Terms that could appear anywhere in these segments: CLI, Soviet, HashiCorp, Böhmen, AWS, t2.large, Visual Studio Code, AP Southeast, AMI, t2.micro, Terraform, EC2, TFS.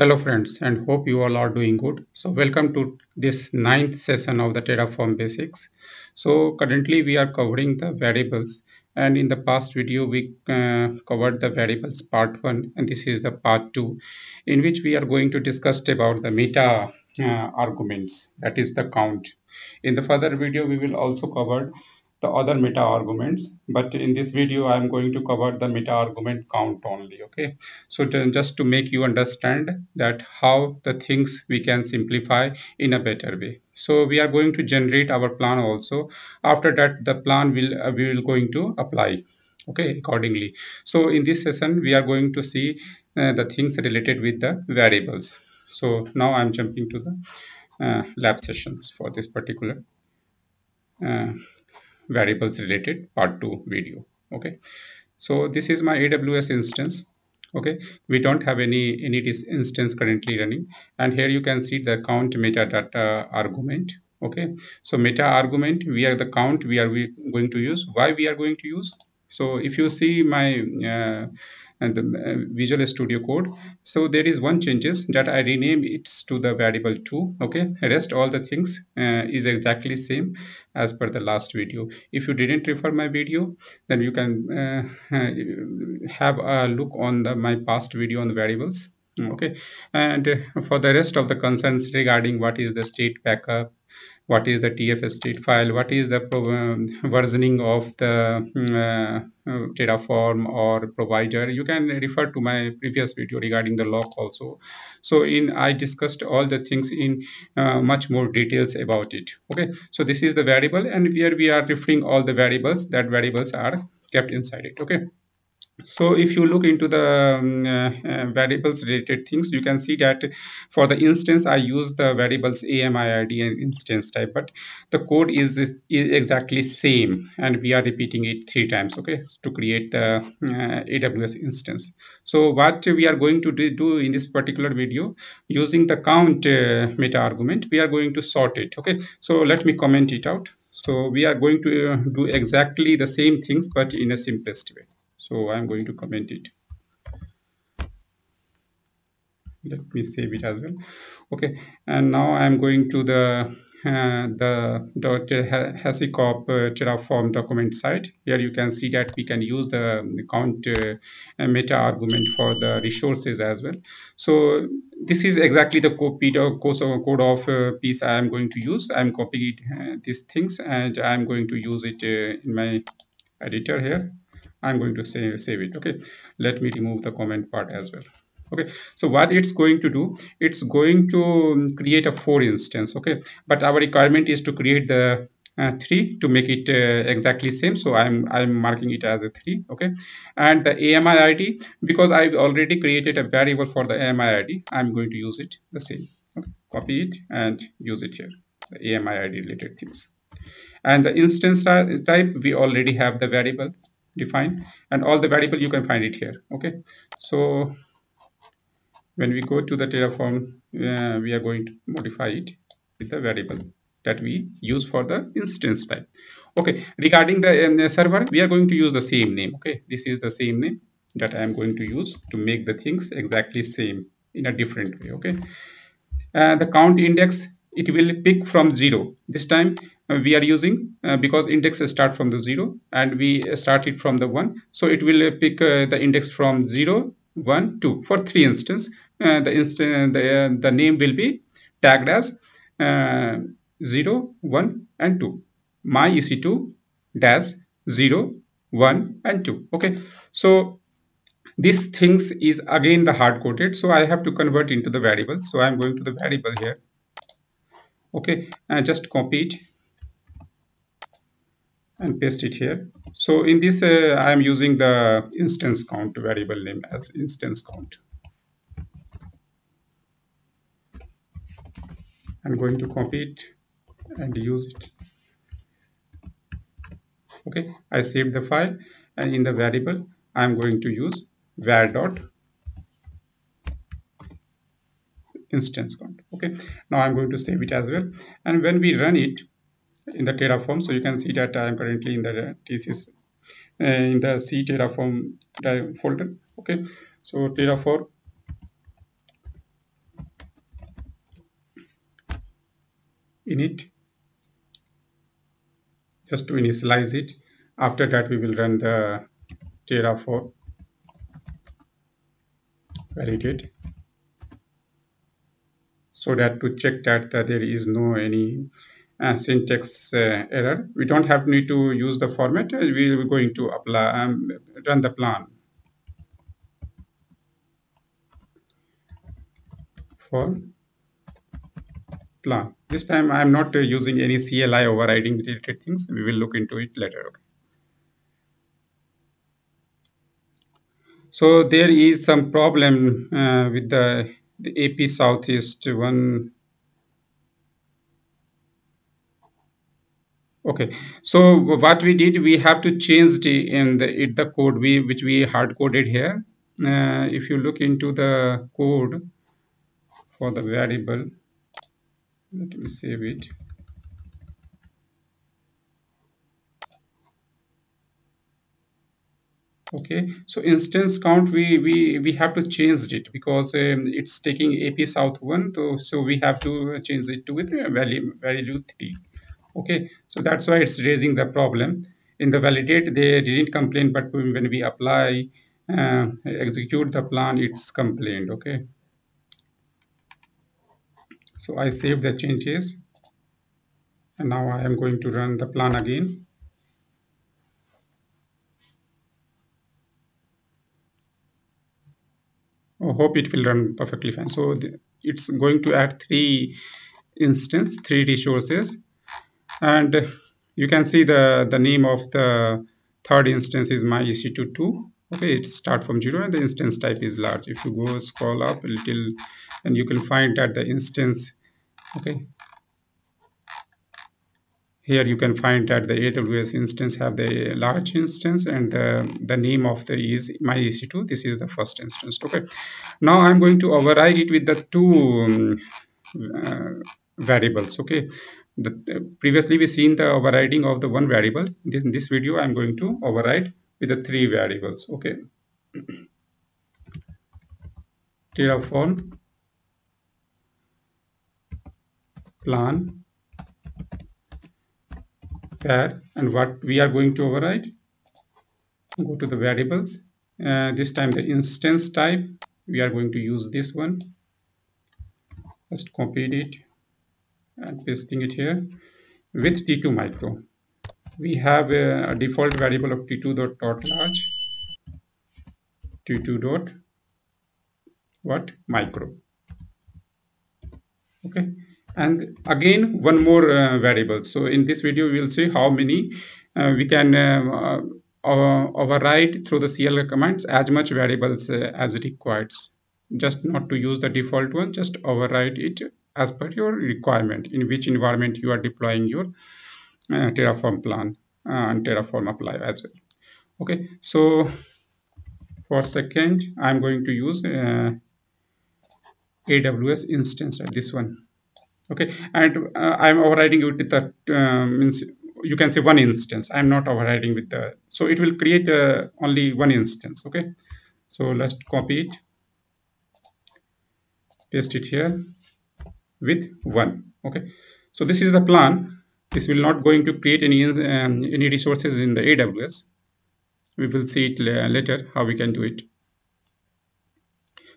Hello friends, and hope you all are doing good. So welcome to this 9th session of the Terraform basics. So currently we are covering the variables, and in the past video we covered the variables part 1, and this is the part 2, in which we are going to discuss about the meta arguments, that is the count. In the further video we will also cover the other meta arguments, but in this video I am going to cover the meta argument count only. Okay, so just to make you understand that how the things we can simplify in a better way. So we are going to generate our plan also. After that, the plan we will going to apply, okay, accordingly. So in this session we are going to see the things related with the variables. So now I am jumping to the lab sessions for this particular variables related part 2 video. Okay, so this is my AWS instance. Okay, we don't have any instance currently running, and here you can see the count metadata argument. Okay, so meta argument, we are the count we going to use. Why we are going to use? So if you see my Visual Studio Code, so there is one changes that I rename it to the variable 2. Okay, rest all the things is exactly same as per the last video. If you didn't refer my video, then you can have a look on my past video on the variables. Okay, and for the rest of the concerns regarding what is the state backup, what is the TFS state file, what is the versioning of the Terraform or provider, you can refer to my previous video regarding the lock also. So I discussed all the things in much more details about it. Okay, so this is the variable, and here we are referring all the variables that variables are kept inside it. Okay, so if you look into the variables related things, you can see that for the instance I use the variables AMI ID and instance type, but the code is exactly same, and we are repeating it 3 times, okay, to create the AWS instance. So what we are going to do in this particular video, using the count meta argument, we are going to sort it. Okay, so let me comment it out. So we are going to do exactly the same things, but in a simplest way. So I'm going to comment it. Let me save it as well. Okay, and now I'm going to the HashiCorp Terraform document site. Here you can see that we can use the count meta argument for the resources as well. So this is exactly the code of piece I am going to use. I'm copying it, these things, and I'm going to use it in my editor here. I'm going to save it. Okay, let me remove the comment part as well. Okay, so what it's going to do, it's going to create a 4 instance. Okay, but our requirement is to create the 3 to make it exactly same. So I'm marking it as a 3. Okay, and the AMI ID, because I've already created a variable for the AMI ID, I'm going to use it the same. Okay, copy it and use it here, the AMI ID related things. And the instance type, we already have the variable define, and all the variable you can find it here. Okay, so when we go to the Terraform, we are going to modify it with the variable that we use for the instance type. Okay, regarding the server, we are going to use the same name. Okay, this is the same name that I am going to use to make the things exactly same in a different way. Okay, the count index, it will pick from 0 this time. We are using because index start from the 0, and we start it from the 1, so it will pick the index from 0, 1, 2 for 3 instance. The name will be tagged as 0, 1, and 2, my EC2 dash 0, 1, and 2. Okay, so these things is again the hard coded, so I have to convert into the variable. So I'm going to the variable here. Okay, I just copy it and paste it here. So in this I am using the instance count variable name as instance count. I'm going to copy it and use it. Okay, I saved the file, and in the variable I am going to use var dot instance count. Okay, now I'm going to save it as well, and when we run it in the Terraform, so you can see that I am currently in the in the C Terraform folder. Okay, so Terraform in it just to initialize it. After that, we will run the Terraform, validate, so that to check that there is no any syntax error. We don't have need to use the format. We are going to apply run the plan for plan. This time I am not using any CLI overriding related things. We will look into it later. Okay. So there is some problem with the AP Southeast one. Okay, so what we did, we have to change the in the code which we hard coded here. If you look into the code for the variable, let me save it. Okay, so instance count we have to change it because it's taking AP South 1, so we have to change it to with value 3. Okay, so that's why it's raising the problem. In the validate they didn't complain, but when we apply execute the plan, it's complained. Okay, so I save the changes and now I am going to run the plan again. I hope it will run perfectly fine. So it's going to add 3 resources, and you can see the name of the third instance is my EC2 2. Okay, it starts from 0 and the instance type is large. If you go scroll up a little, and you can find that the instance, okay, here you can find that the AWS instance have the large instance, and the name of the is my EC2. This is the first instance. Okay, now I'm going to override it with the 2 variables. Okay, previously we seen the overriding of the 1 variable. In this video I'm going to override with the 3 variables. Okay, Terraform plan pair, and what we are going to override, go to the variables, this time the instance type we are going to use this one. Just copied it and pasting it here with t2.micro. We have a default variable of t2.large, t2.micro. okay, and again one more variable. So in this video we will see how many we can override through the CLI commands, as much variables as it requires. Just not to use the default one, just override it as per your requirement, in which environment you are deploying your Terraform plan and Terraform apply as well. Okay, so for second I am going to use AWS instance at this one. Okay, and I'm overriding it with the means you can say 1 instance. I'm not overriding with the, so it will create only 1 instance. Okay, so let's copy it, paste it here with 1. Okay, so this is the plan. This will not going to create any resources in the AWS. We will see it later how we can do it.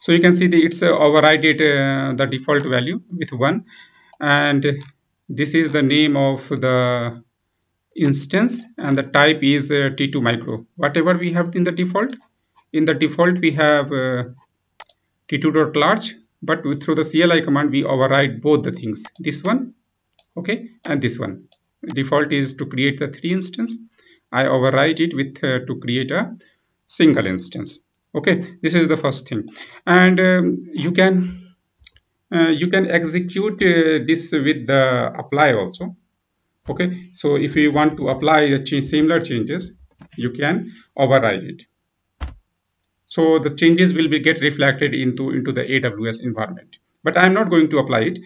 So you can see that it's overrided the default value with 1. And this is the name of the instance, and the type is t2.micro. Whatever we have in the default, we have t2.large, but through the CLI command we override both the things, this one, okay, and this one. Default is to create the 3 instance. I override it with to create a single instance. Okay, this is the first thing. And you can execute this with the apply also. Okay, so if you want to apply the similar changes, you can override it. So the changes will be get reflected into the AWS environment. But I am not going to apply it.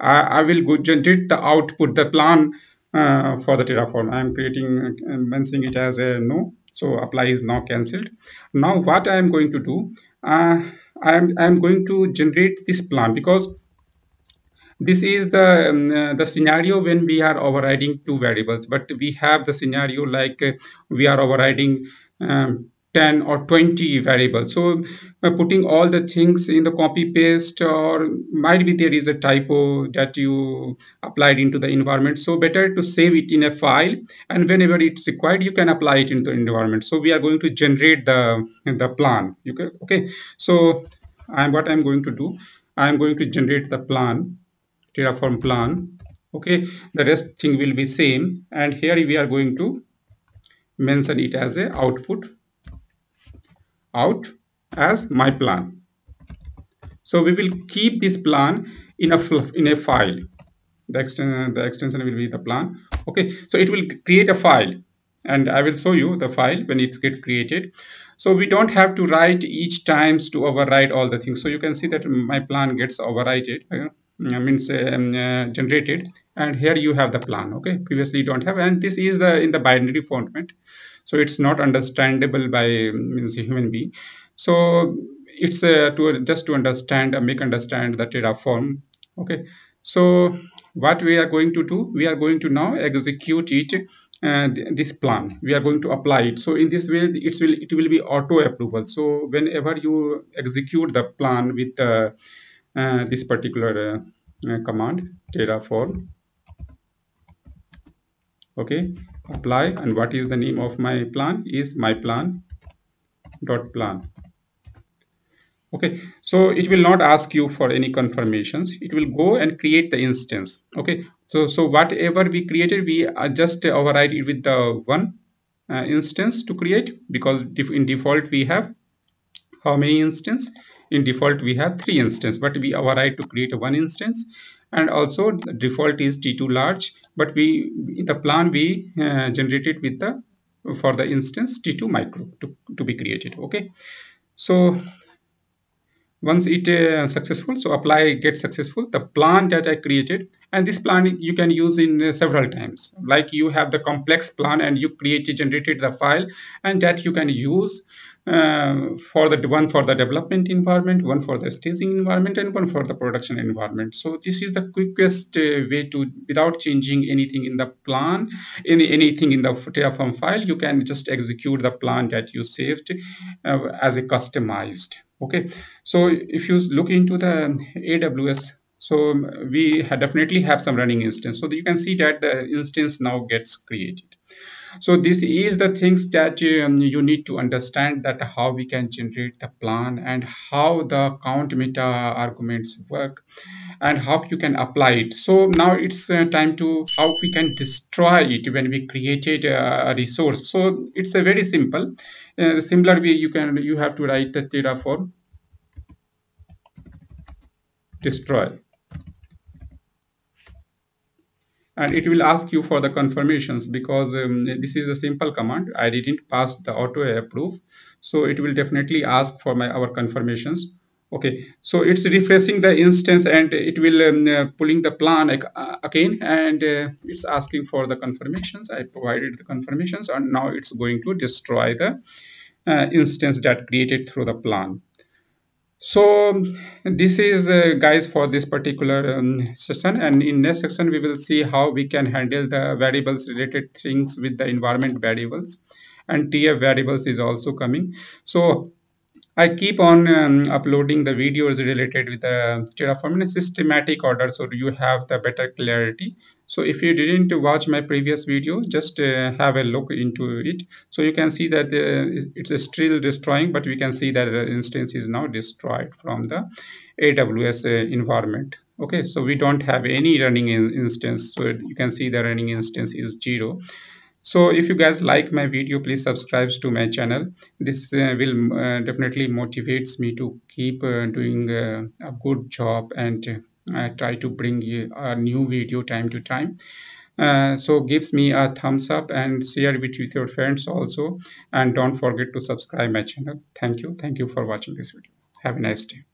I will go generate the output, the plan for the Terraform. I am creating mentioning it as a no. So apply is now cancelled. Now what I am going to do, I am going to generate this plan, because This is the scenario when we are overriding two variables, but we have the scenario like we are overriding 10 or 20 variables. So putting all the things in the copy paste, or might be there is a typo that you applied into the environment. So better to save it in a file, and whenever it's required, you can apply it into the environment. So we are going to generate the plan. Okay. So what I'm going to do, I'm going to generate the plan, Terraform plan. Okay. The rest thing will be same. And here we are going to mention it as a output. Out as my plan. So we will keep this plan in a file. The extension will be the plan. Okay, so it will create a file, and I will show you the file when it gets created. So we don't have to write each times to override all the things. So you can see that my plan gets overridden. generated, and here you have the plan. Okay, previously you don't have, and this is in the binary format, so it's not understandable by a human being. So it's just to understand, make understand the Terraform. Okay, so what we are going to do, we are going to now execute it, this plan we are going to apply it. So in this way it will be auto approval. So whenever you execute the plan with this particular command, Terraform, okay, apply, and what is the name of my plan is my plan dot plan. Okay, so it will not ask you for any confirmations. It will go and create the instance. Okay, so whatever we created, we just override it with the one instance to create, because in default we have how many instances? In default we have 3 instances, but we override to create 1 instance. And also the default is t2.large, but the plan we generated with for the instance t2.micro to be created. Okay, so once it successful, so apply get successful, the plan that I created. And this plan you can use in several times, like you have the complex plan and you generated the file, and that you can use for the one for the development environment, one for the staging environment, and one for the production environment. So this is the quickest way to, without changing anything in the plan, anything in the Terraform file, you can just execute the plan that you saved as a customized. Okay, so if you look into the AWS, so we definitely have some running instance. So you can see that the instance now gets created. So this is the things that you need to understand, that how we can generate the plan, and how the count meta arguments work, and how you can apply it. So now it's time to how we can destroy it when we created a resource. So it's a very simple, similar way you have to write the Terraform destroy. And it will ask you for the confirmations, because this is a simple command. I didn't pass the auto approve, so it will definitely ask for our confirmations. Okay, so it's refreshing the instance, and it will pulling the plan again, and it's asking for the confirmations. I provided the confirmations, and now it's going to destroy the instance that created through the plan. So this is guys for this particular session, and in next section we will see how we can handle the variables related things with the environment variables, and TF variables is also coming. So I keep on uploading the videos related with the Terraform in a systematic order, so you have the better clarity. So if you didn't watch my previous video, just have a look into it. So you can see that it's still destroying, but we can see that the instance is now destroyed from the AWS environment. Okay, so we don't have any running instance. So you can see the running instance is 0. So if you guys like my video, please subscribe to my channel. This will definitely motivates me to keep doing a good job, and try to bring you a new video time to time. So gives me a thumbs up, and share it with your friends also. And don't forget to subscribe my channel. Thank you. Thank you for watching this video. Have a nice day.